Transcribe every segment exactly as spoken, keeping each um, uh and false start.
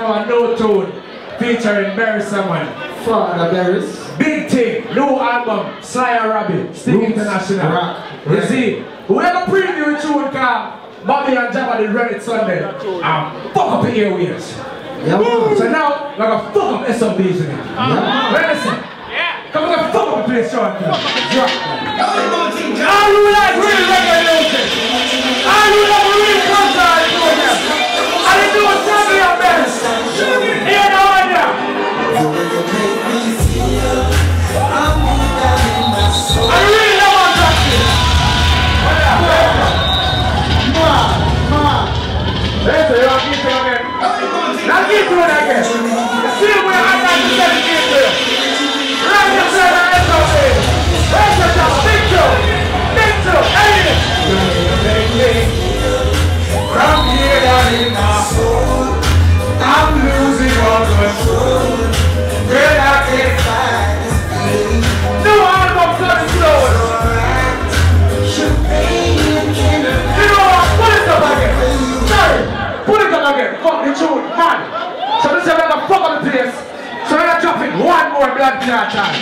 about No Tune featuring Barry Simon. Father Barry's. Big thing, new album, Sly and Robbie, Sting International. Rock. You see, we have a preview tune car. Bobby and Jabba did run it Sunday. And fuck up the airwaves. Yeah, so now, we're gonna fuck up S M B's in it. Listen. Come on, fuck up the place, Sean. All you like real reggae music. All you like real culture and program. And you do a survey of this. Hear the order. I really don't want to practice. Ma, ma. Listen, you don't keep it again. Now keep doing it again. See where I'm not to set it into you. From here down in my soul, I'm losing all control. Girl, I can't find this pain. No, I'm not going slow. Should pay and can you know what? Put it up again. Sorry. Put it up again. Fuck the tune, man. So this is another fuck on the place. So we're gonna drop it one more blood in our time.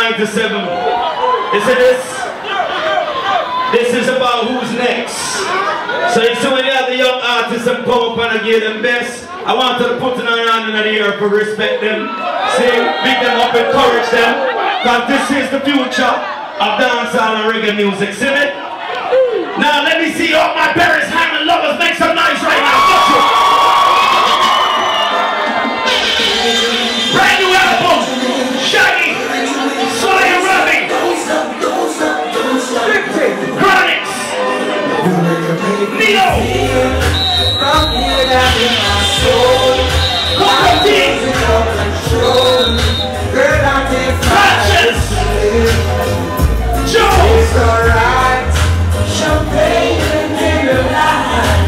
ninety-seven. Is it this? This is about who's next. So if some of the other young artists have come up and I give them best, I want to put an hand in the air for respect them. Say, pick them up, encourage them. Because this is the future of dancehall and reggae music. See it? Now let me see all my Barry Simon lovers make some noise right now. Fuck you. Brand new album. Shaggy. Neo! From here down in my soul, I'm losing all control. Girl, I can't find this feeling. It's alright. Champagne and candlelight.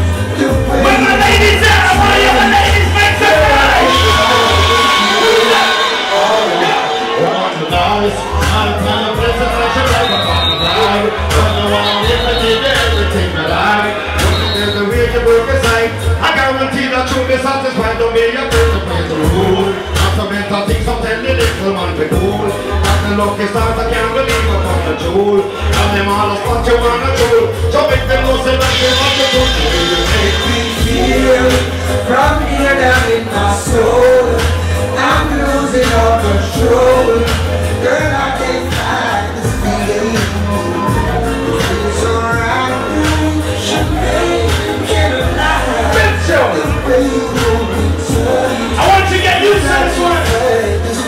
When my ladies out, I want you my ladies make some noise. All right, want the noise. I'm trying to place a pressure like a fucking light. Don't know what I'm doing, but everything that I I guarantee that you'll be satisfied. Don't be afraid to play the rule. Not a mental thing, something the little man be cool. Not the lucky stars, I can't believe I'm on the jewel. And them all the spots you wanna jewel. So make them know, say that you want to do. You make me feel from here down in my soul. I'm losing all control. Girl, I can't fight this feeling. It's alright, champagne. I want you to get used to this one.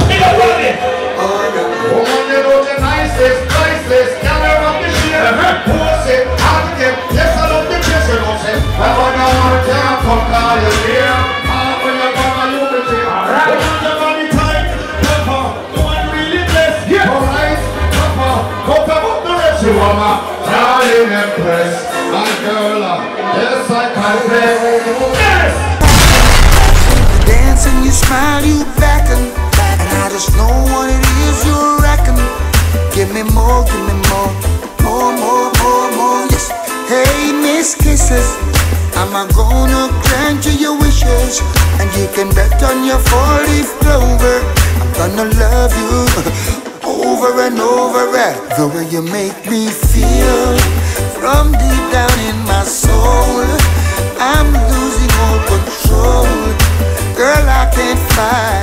Big up on it. Woman, you know the nicest, nicest. Gather up the shit, pose it, ask it. Yes, I love the kiss, you know it. I want to want you to come call you here. I want you to come and look at you. I want your body tight, pepper. You want really blessed. All right, pepper. Come up the rest. You are my darling empress. My girl, yes, I confess. You smile, you beckon, and I just know what it is you're reckon. Give me more, give me more, more, more, more, more. Yes. Hey, Miss Kisses, I'm gonna grant you your wishes, and you can bet on your four-leaf clover. I'm gonna love you over and over again. The way you make me feel from deep down in my soul, I'm losing all control. Girl, I can't fly.